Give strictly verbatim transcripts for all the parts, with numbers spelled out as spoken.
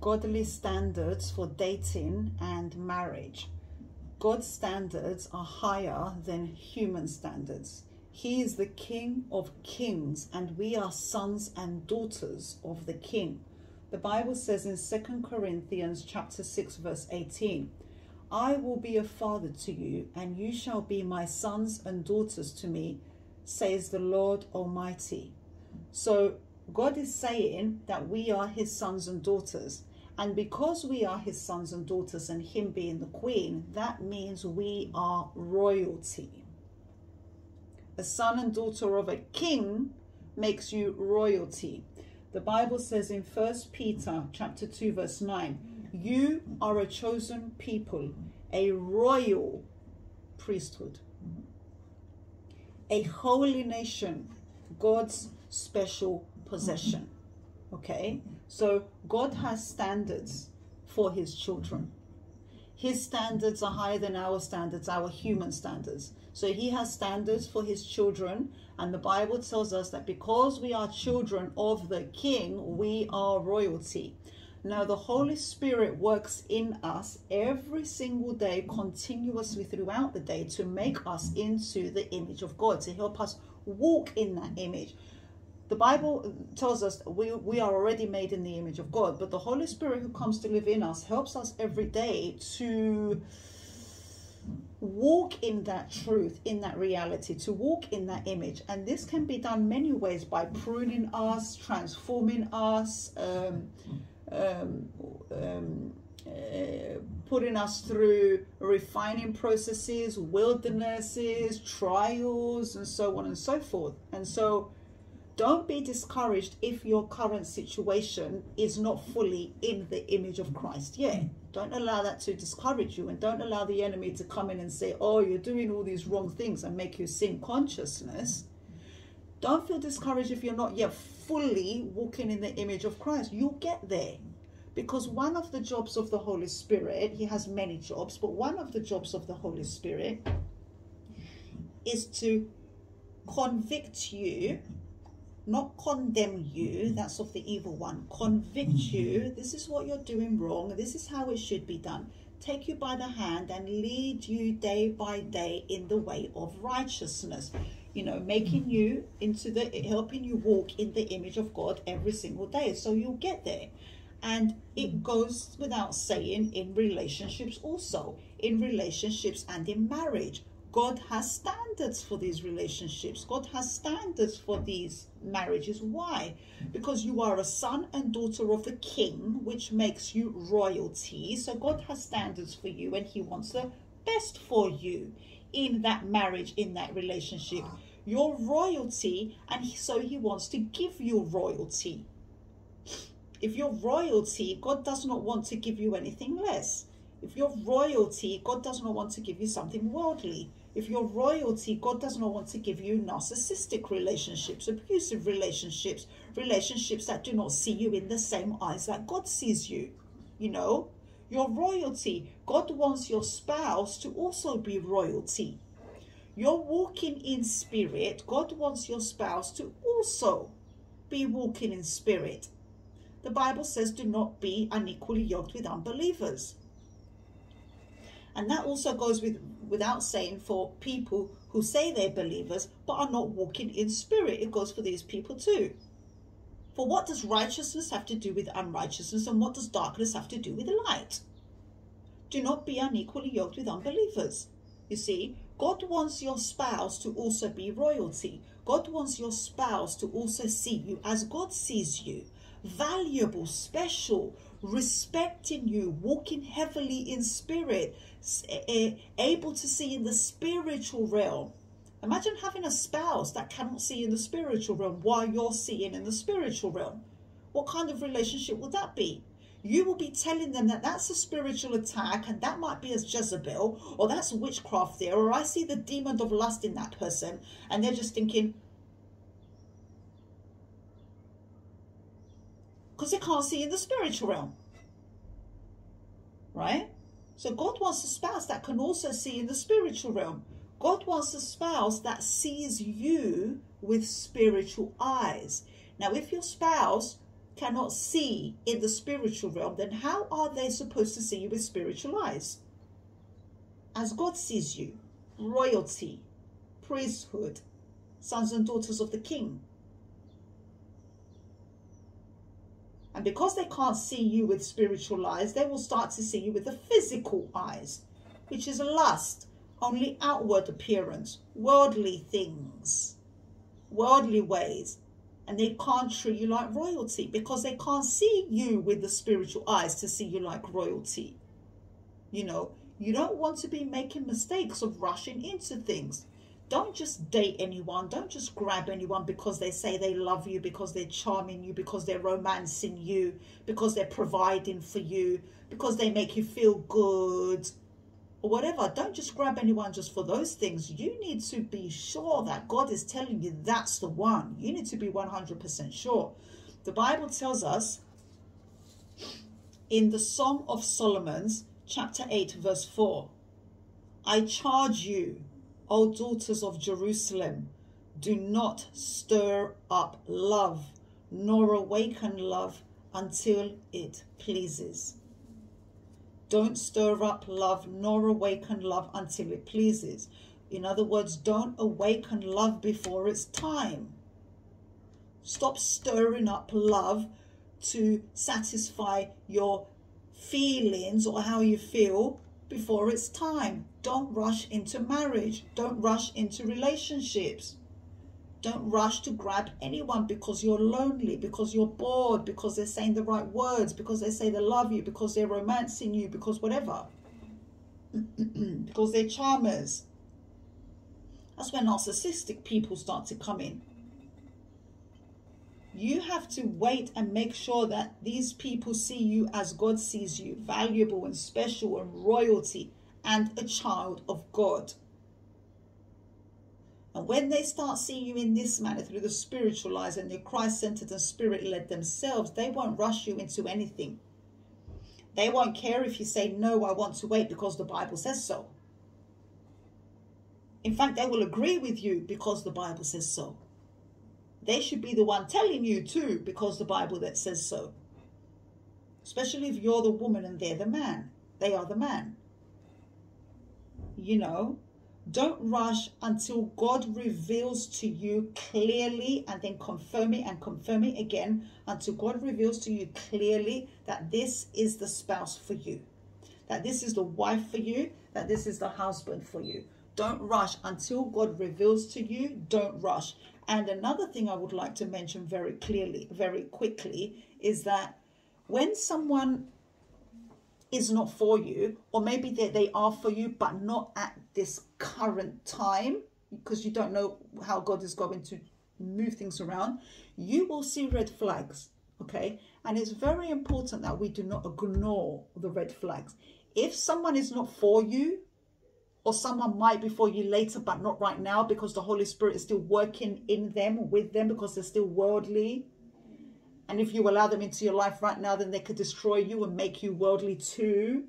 godly standards for dating and marriage. God's standards are higher than human standards. He is the King of kings, and we are sons and daughters of the King. The Bible says in Second Corinthians chapter six, verse eighteen, I will be a father to you, and you shall be my sons and daughters to me, says the Lord Almighty. So God is saying that we are his sons and daughters. And because we are his sons and daughters and him being the queen, that means we are royalty. A son and daughter of a king makes you royalty. The Bible says in First Peter chapter two, verse nine, you are a chosen people, a royal priesthood, a holy nation, God's special possession. Okay, so God has standards for his children. His standards are higher than our standards, our human standards. So he has standards for his children, and the Bible tells us that because we are children of the King, we are royalty. Now the Holy Spirit works in us every single day, continuously throughout the day, to make us into the image of God, to help us walk in that image. The Bible tells us we, we are already made in the image of God, but the Holy Spirit who comes to live in us helps us every day to walk in that truth, in that reality, to walk in that image. And this can be done many ways, by pruning us, transforming us, um, um, um, uh, putting us through refining processes, wildernesses, trials, and so on and so forth. And so don't be discouraged if your current situation is not fully in the image of Christ. Yeah, don't allow that to discourage you, and don't allow the enemy to come in and say, oh, you're doing all these wrong things, and make you sin consciousness. Don't feel discouraged if you're not yet fully walking in the image of Christ. You'll get there, because one of the jobs of the Holy Spirit, he has many jobs, but one of the jobs of the Holy Spirit is to convict you, not condemn you, that's of the evil one, convict you, this is what you're doing wrong, this is how it should be done, take you by the hand and lead you day by day in the way of righteousness, you know, making you into the, helping you walk in the image of God every single day, so you'll get there. And it goes without saying in relationships also, in relationships and in marriage. God has standards for these relationships. God has standards for these marriages. Why? Because you are a son and daughter of the King, which makes you royalty. So God has standards for you, and he wants the best for you in that marriage, in that relationship. You're royalty, and so he wants to give you royalty. If you're royalty, God does not want to give you anything less. If you're royalty, God does not want to give you something worldly. If you're royalty, God does not want to give you narcissistic relationships, abusive relationships, relationships that do not see you in the same eyes that God sees you. You know, you're royalty. God wants your spouse to also be royalty. You're walking in spirit. God wants your spouse to also be walking in spirit. The Bible says, do not be unequally yoked with unbelievers. And that also goes with, without saying, for people who say they're believers but are not walking in spirit. It goes for these people too. For what does righteousness have to do with unrighteousness, and what does darkness have to do with light? Do not be unequally yoked with unbelievers. You see, God wants your spouse to also be royalty. God wants your spouse to also see you as God sees you. Valuable, special, respecting you, walking heavily in spirit, able to see in the spiritual realm. Imagine having a spouse that cannot see in the spiritual realm while you're seeing in the spiritual realm. What kind of relationship would that be? You will be telling them that that's a spiritual attack, and that might be as Jezebel, or that's witchcraft there, or I see the demon of lust in that person, and they're just thinking, because they can't see in the spiritual realm, right? So God wants a spouse that can also see in the spiritual realm. God wants a spouse that sees you with spiritual eyes. Now, if your spouse cannot see in the spiritual realm, then how are they supposed to see you with spiritual eyes? As God sees you, royalty, priesthood, sons and daughters of the King. And because they can't see you with spiritual eyes, they will start to see you with the physical eyes, which is lust, only outward appearance, worldly things, worldly ways. And they can't treat you like royalty because they can't see you with the spiritual eyes to see you like royalty. You know, you don't want to be making mistakes of rushing into things. Don't just date anyone. Don't just grab anyone because they say they love you, because they're charming you, because they're romancing you, because they're providing for you, because they make you feel good or whatever. Don't just grab anyone just for those things. You need to be sure that God is telling you that's the one. You need to be one hundred percent sure. The Bible tells us in the Song of Solomon, chapter eight, verse four, I charge you, O daughters of Jerusalem, do not stir up love, nor awaken love until it pleases. Don't stir up love, nor awaken love until it pleases. In other words, don't awaken love before it's time. Stop stirring up love to satisfy your feelings or how you feel before it's time. Don't rush into marriage. Don't rush into relationships. Don't rush to grab anyone because you're lonely, because you're bored, because they're saying the right words, because they say they love you, because they're romancing you, because whatever. Because they're charmers. That's when narcissistic people start to come in. You have to wait and make sure that these people see you as God sees you, valuable and special and royalty, and a child of God. And when they start seeing you in this manner through the spiritual eyes and the Christ-centered and spirit-led themselves, they won't rush you into anything. They won't care if you say, no, I want to wait because the Bible says so. In fact, they will agree with you because the Bible says so. They should be the one telling you too because the Bible that says so. Especially if you're the woman and they're the man. They are the man. You know, don't rush until God reveals to you clearly, and then confirm it and confirm it again until God reveals to you clearly that this is the spouse for you, that this is the wife for you, that this is the husband for you. Don't rush until God reveals to you. Don't rush. And another thing I would like to mention very clearly, very quickly, is that when someone is not for you, or maybe they, they are for you but not at this current time, because you don't know how God is going to move things around, you will see red flags, okay? And it's very important that we do not ignore the red flags. If someone is not for you, or someone might be for you later but not right now because the Holy Spirit is still working in them, with them, because they're still worldly, and if you allow them into your life right now, then they could destroy you and make you worldly too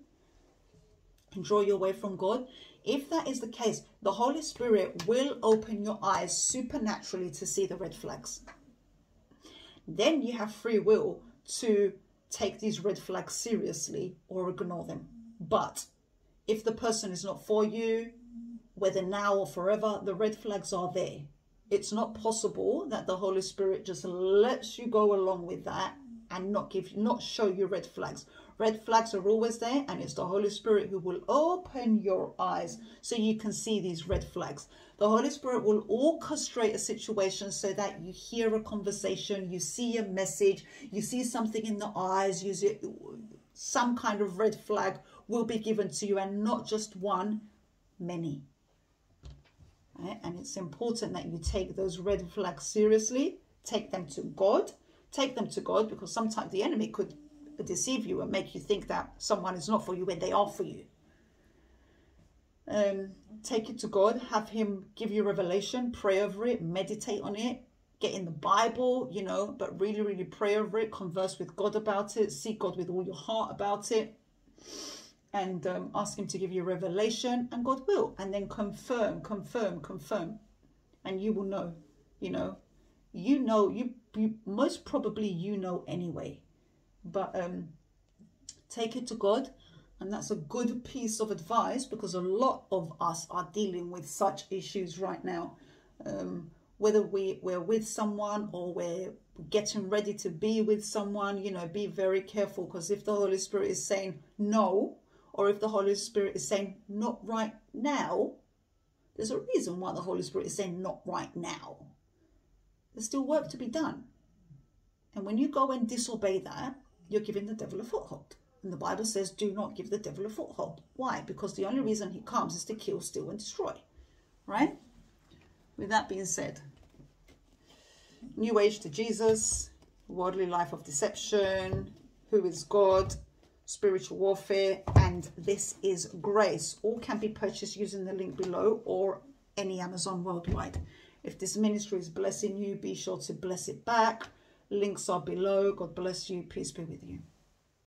and draw you away from God. If that is the case, the Holy Spirit will open your eyes supernaturally to see the red flags. Then you have free will to take these red flags seriously or ignore them. But if the person is not for you, whether now or forever, the red flags are there. It's not possible that the Holy Spirit just lets you go along with that and not give, not show you red flags. Red flags are always there, and it's the Holy Spirit who will open your eyes so you can see these red flags. The Holy Spirit will orchestrate a situation so that you hear a conversation, you see a message, you see something in the eyes, you see some kind of red flag will be given to you, and not just one, many. Right? And it's important that you take those red flags seriously. Take them to God. Take them to God, because sometimes the enemy could deceive you and make you think that someone is not for you when they are for you. Um, take it to God. Have him give you revelation. Pray over it. Meditate on it. Get in the Bible, you know, but really, really pray over it. Converse with God about it. Seek God with all your heart about it. And um, ask him to give you revelation, and God will, and then confirm, confirm, confirm, and you will know, you know, you know, you most probably you know anyway. But um, take it to God. And that's a good piece of advice, because a lot of us are dealing with such issues right now. Um, whether we, we're with someone or we're getting ready to be with someone, you know, be very careful. Because if the Holy Spirit is saying no, or if the Holy Spirit is saying not right now, there's a reason why the Holy Spirit is saying not right now. There's still work to be done. And when you go and disobey that, you're giving the devil a foothold. And the Bible says, do not give the devil a foothold. Why? Because the only reason he comes is to kill, steal and destroy. Right? With that being said, New Age to Jesus, Worldly Life of Deception, Who is God, Spiritual Warfare, and This is Grace. All can be purchased using the link below or any Amazon worldwide. If this ministry is blessing you, be sure to bless it back. Links are below. God bless you. Peace be with you.